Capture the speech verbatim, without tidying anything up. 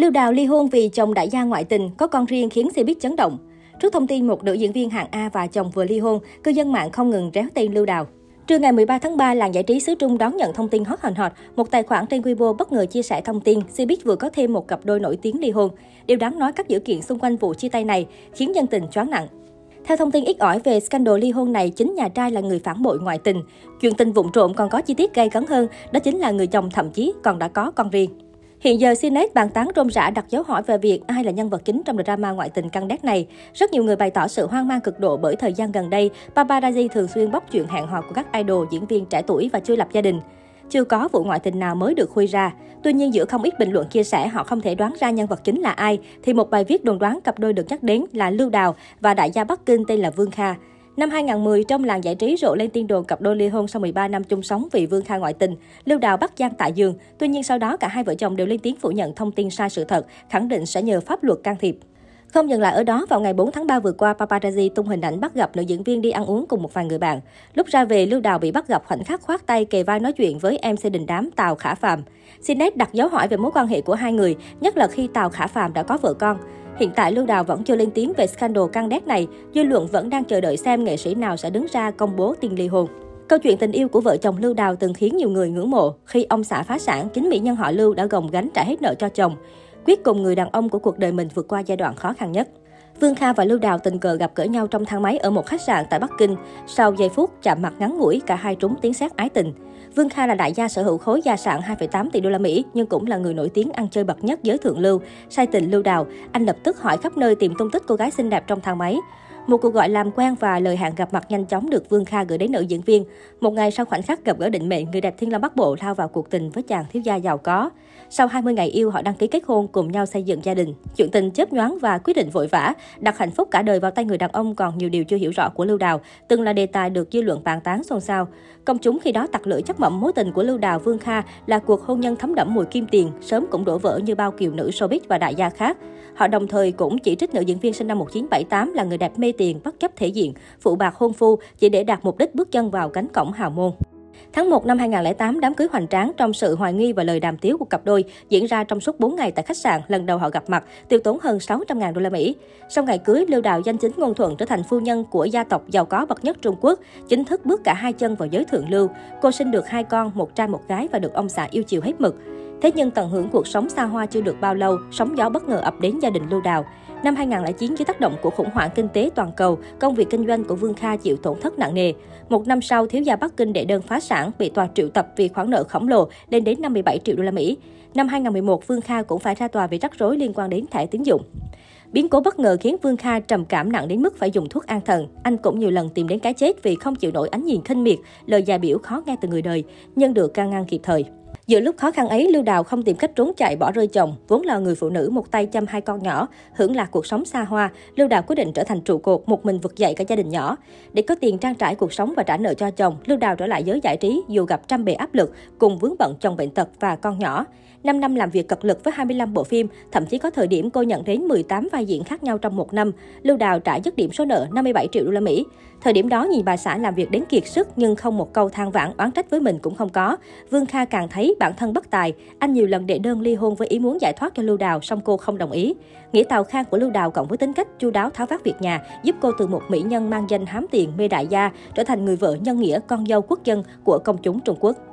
Lưu Đào ly hôn vì chồng đại gia ngoại tình, có con riêng khiến Cbiz chấn động. Trước thông tin một nữ diễn viên hạng A và chồng vừa ly hôn, cư dân mạng không ngừng réo tên Lưu Đào. Trưa ngày mười ba tháng ba, làng giải trí xứ Trung đón nhận thông tin hot hành hot, một tài khoản trên Weibo bất ngờ chia sẻ thông tin Cbiz vừa có thêm một cặp đôi nổi tiếng ly hôn. Điều đáng nói các dữ kiện xung quanh vụ chia tay này khiến dân tình choáng nặng. Theo thông tin ít ỏi về scandal ly hôn này, chính nhà trai là người phản bội ngoại tình. Chuyện tình vụn trộm còn có chi tiết gay cấn hơn, đó chính là người chồng thậm chí còn đã có con riêng. Hiện giờ xê en e tê bàn tán rôm rã đặt dấu hỏi về việc ai là nhân vật chính trong drama ngoại tình căng đét này. Rất nhiều người bày tỏ sự hoang mang cực độ bởi thời gian gần đây, paparazzi thường xuyên bóc chuyện hẹn hò của các idol, diễn viên trẻ tuổi và chưa lập gia đình. Chưa có vụ ngoại tình nào mới được khui ra. Tuy nhiên, giữa không ít bình luận chia sẻ họ không thể đoán ra nhân vật chính là ai, thì một bài viết đồn đoán cặp đôi được nhắc đến là Lưu Đào và đại gia Bắc Kinh tên là Vương Kha. Năm hai nghìn không trăm mười, trong làng giải trí rộ lên tin đồn cặp đôi ly hôn sau mười ba năm chung sống vì Vương Kha ngoại tình, Lưu Đào bắt giang tại giường. Tuy nhiên sau đó cả hai vợ chồng đều lên tiếng phủ nhận thông tin sai sự thật, khẳng định sẽ nhờ pháp luật can thiệp. Không dừng lại ở đó, vào ngày bốn tháng ba vừa qua, paparazzi tung hình ảnh bắt gặp nữ diễn viên đi ăn uống cùng một vài người bạn. Lúc ra về, Lưu Đào bị bắt gặp khoảnh khắc khoác tay kề vai nói chuyện với em xê đình đám Tào Khả Phàm. xê en e tê đặt dấu hỏi về mối quan hệ của hai người, nhất là khi Tào Khả Phàm đã có vợ con. Hiện tại, Lưu Đào vẫn chưa lên tiếng về scandal căng đét này, dư luận vẫn đang chờ đợi xem nghệ sĩ nào sẽ đứng ra công bố tin ly hôn. Câu chuyện tình yêu của vợ chồng Lưu Đào từng khiến nhiều người ngưỡng mộ. Khi ông xã phá sản, chính mỹ nhân họ Lưu đã gồng gánh trả hết nợ cho chồng. Quyết cùng người đàn ông của cuộc đời mình vượt qua giai đoạn khó khăn nhất. Vương Kha và Lưu Đào tình cờ gặp gỡ nhau trong thang máy ở một khách sạn tại Bắc Kinh. Sau giây phút chạm mặt ngắn ngủi, cả hai trúng tiếng sét ái tình. Vương Kha là đại gia sở hữu khối gia sản hai phẩy tám tỷ đô la Mỹ nhưng cũng là người nổi tiếng ăn chơi bậc nhất giới thượng lưu. Say tình Lưu Đào, anh lập tức hỏi khắp nơi tìm tung tích cô gái xinh đẹp trong thang máy. Một cuộc gọi làm quen và lời hẹn gặp mặt nhanh chóng được Vương Kha gửi đến nữ diễn viên. Một ngày sau khoảnh khắc gặp gỡ định mệnh, người đẹp Thiên Long Bát Bộ lao vào cuộc tình với chàng thiếu gia giàu có. Sau hai mươi ngày yêu, họ đăng ký kết hôn, cùng nhau xây dựng gia đình. Chuyện tình chớp nhoáng và quyết định vội vã, đặt hạnh phúc cả đời vào tay người đàn ông còn nhiều điều chưa hiểu rõ của Lưu Đào, từng là đề tài được dư luận bàn tán xôn xao. Công chúng khi đó tặc lưỡi chắc mậm mối tình của Lưu Đào Vương Kha là cuộc hôn nhân thấm đẫm mùi kim tiền, sớm cũng đổ vỡ như bao kiều nữ showbiz và đại gia khác. Họ đồng thời cũng chỉ trích nữ diễn viên sinh năm một nghìn chín trăm bảy mươi tám là người đẹp mê tiền, bất chấp thể diện, phụ bạc hôn phu chỉ để đạt mục đích bước chân vào cánh cổng hào môn. Tháng một năm hai nghìn không trăm lẻ tám, đám cưới hoành tráng trong sự hoài nghi và lời đàm tiếu của cặp đôi diễn ra trong suốt bốn ngày tại khách sạn. Lần đầu họ gặp mặt, tiêu tốn hơn sáu trăm nghìn đô la Mỹ. Sau ngày cưới, Lưu Đào danh chính ngôn thuận trở thành phu nhân của gia tộc giàu có bậc nhất Trung Quốc, chính thức bước cả hai chân vào giới thượng lưu. Cô sinh được hai con, một trai một gái và được ông xã yêu chiều hết mực. Thế nhưng tận hưởng cuộc sống xa hoa chưa được bao lâu, sóng gió bất ngờ ập đến gia đình Lưu Đào. Năm hai nghìn không trăm lẻ chín, dưới tác động của khủng hoảng kinh tế toàn cầu, công việc kinh doanh của Vương Kha chịu tổn thất nặng nề. Một năm sau, thiếu gia Bắc Kinh đệ đơn phá sản, bị tòa triệu tập vì khoản nợ khổng lồ lên đến năm mươi bảy triệu đô la Mỹ. Năm hai nghìn không trăm mười một, Vương Kha cũng phải ra tòa vì rắc rối liên quan đến thẻ tín dụng. Biến cố bất ngờ khiến Vương Kha trầm cảm nặng đến mức phải dùng thuốc an thần. Anh cũng nhiều lần tìm đến cái chết vì không chịu nổi ánh nhìn khinh miệt, lời gia biểu khó nghe từ người đời, nhưng được can ngăn kịp thời. Giữa lúc khó khăn ấy, Lưu Đào không tìm cách trốn chạy bỏ rơi chồng. Vốn là người phụ nữ một tay chăm hai con nhỏ, hưởng lạc cuộc sống xa hoa, Lưu Đào quyết định trở thành trụ cột, một mình vực dậy cả gia đình nhỏ. Để có tiền trang trải cuộc sống và trả nợ cho chồng, Lưu Đào trở lại giới giải trí dù gặp trăm bề áp lực, cùng vướng bận chồng bệnh tật và con nhỏ. năm năm làm việc cật lực với hai mươi lăm bộ phim, thậm chí có thời điểm cô nhận đến mười tám vai diễn khác nhau trong một năm. Lưu Đào trả dứt điểm số nợ năm mươi bảy triệu đô la Mỹ. Thời điểm đó nhìn bà xã làm việc đến kiệt sức nhưng không một câu than vãn oán trách với mình cũng không có. Vương Kha càng thấy bản thân bất tài, anh nhiều lần đệ đơn ly hôn với ý muốn giải thoát cho Lưu Đào, song cô không đồng ý. Nghĩa tào khang của Lưu Đào cộng với tính cách chu đáo tháo vát việc nhà giúp cô từ một mỹ nhân mang danh hám tiền mê đại gia trở thành người vợ nhân nghĩa, con dâu quốc dân của công chúng Trung Quốc.